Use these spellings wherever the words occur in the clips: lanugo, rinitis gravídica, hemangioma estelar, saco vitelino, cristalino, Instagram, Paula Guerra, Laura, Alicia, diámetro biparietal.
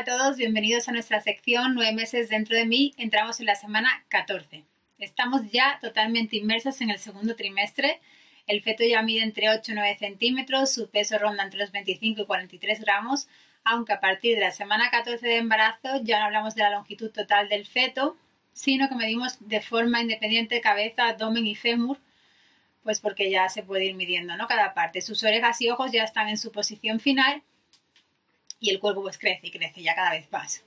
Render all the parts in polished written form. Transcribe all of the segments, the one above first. a todos, bienvenidos a nuestra sección 9 meses dentro de mí. Entramos en la semana 14. Estamos ya totalmente inmersos en el segundo trimestre. El feto ya mide entre 8 y 9 centímetros, su peso ronda entre los 25 y 43 gramos, aunque a partir de la semana 14 de embarazo ya no hablamos de la longitud total del feto, sino que medimos de forma independiente cabeza, abdomen y fémur, pues porque ya se puede ir midiendo, ¿no?, cada parte. Sus orejas y ojos ya están en su posición final y el cuerpo pues crece y crece ya cada vez más.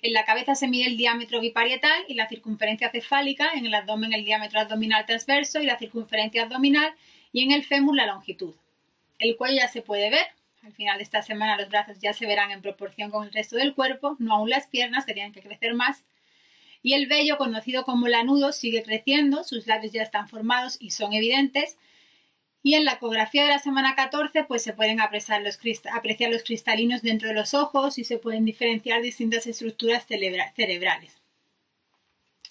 En la cabeza se mide el diámetro biparietal y la circunferencia cefálica, en el abdomen el diámetro abdominal transverso y la circunferencia abdominal, y en el fémur la longitud. El cuello ya se puede ver. Al final de esta semana los brazos ya se verán en proporción con el resto del cuerpo, no aún las piernas, tenían que crecer más. Y el vello, conocido como lanudo, sigue creciendo, sus labios ya están formados y son evidentes. Y en la ecografía de la semana 14 pues se pueden apreciar los cristalinos dentro de los ojos y se pueden diferenciar distintas estructuras cerebrales.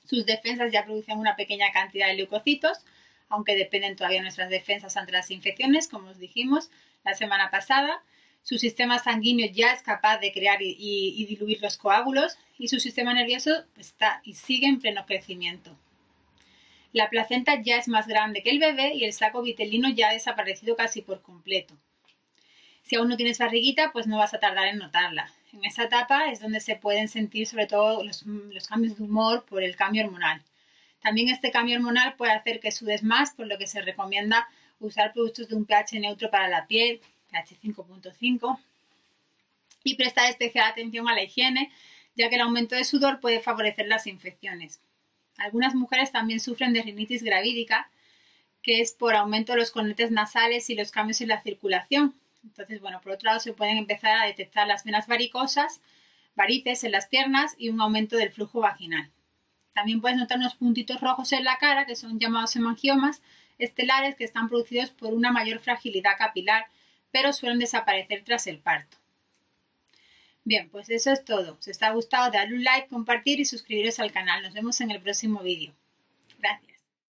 Sus defensas ya producen una pequeña cantidad de leucocitos, aunque dependen todavía nuestras defensas ante las infecciones, como os dijimos la semana pasada. Su sistema sanguíneo ya es capaz de crear y diluir los coágulos y su sistema nervioso está y sigue en pleno crecimiento. La placenta ya es más grande que el bebé y el saco vitelino ya ha desaparecido casi por completo. Si aún no tienes barriguita, pues no vas a tardar en notarla. En esa etapa es donde se pueden sentir sobre todo los cambios de humor por el cambio hormonal. También este cambio hormonal puede hacer que sudes más, por lo que se recomienda usar productos de un pH neutro para la piel, pH 5.5, y prestar especial atención a la higiene, ya que el aumento de sudor puede favorecer las infecciones. Algunas mujeres también sufren de rinitis gravídica, que es por aumento de los cornetes nasales y los cambios en la circulación. Entonces, bueno, por otro lado se pueden empezar a detectar las venas varicosas, varices en las piernas y un aumento del flujo vaginal. También puedes notar unos puntitos rojos en la cara, que son llamados hemangiomas estelares, que están producidos por una mayor fragilidad capilar, pero suelen desaparecer tras el parto. Bien, pues eso es todo. Si os ha gustado, dadle un like, compartir y suscribiros al canal. Nos vemos en el próximo vídeo. Gracias.